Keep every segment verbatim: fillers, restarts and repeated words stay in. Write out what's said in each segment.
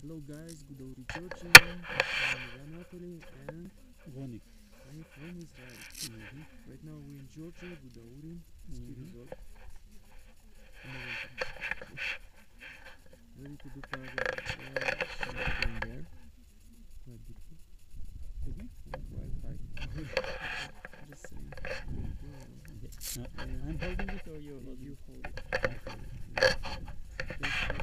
Hello guys, Gudauri, Georgia, and Vani. I am from Israel. Mm -hmm. Right now we're in Georgia, Gudauri, ski resort. Ready to do power. Something there. Quite beautiful. Okay. Wi-Fi. Just saying. Okay. No, I'm holding it or you're holding it? You hold it. Mm-hmm.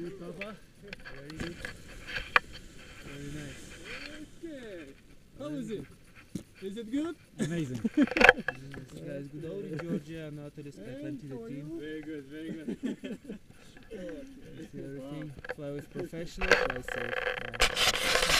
do, Papa. Very good. Very nice. Okay. How is it? Is it good? Amazing. This guy is Gudauri, Georgia, and now to the SkyAtlantida team. Very good, very good. Okay. Everything. Wow. Fly with professionals, fly safe. Wow.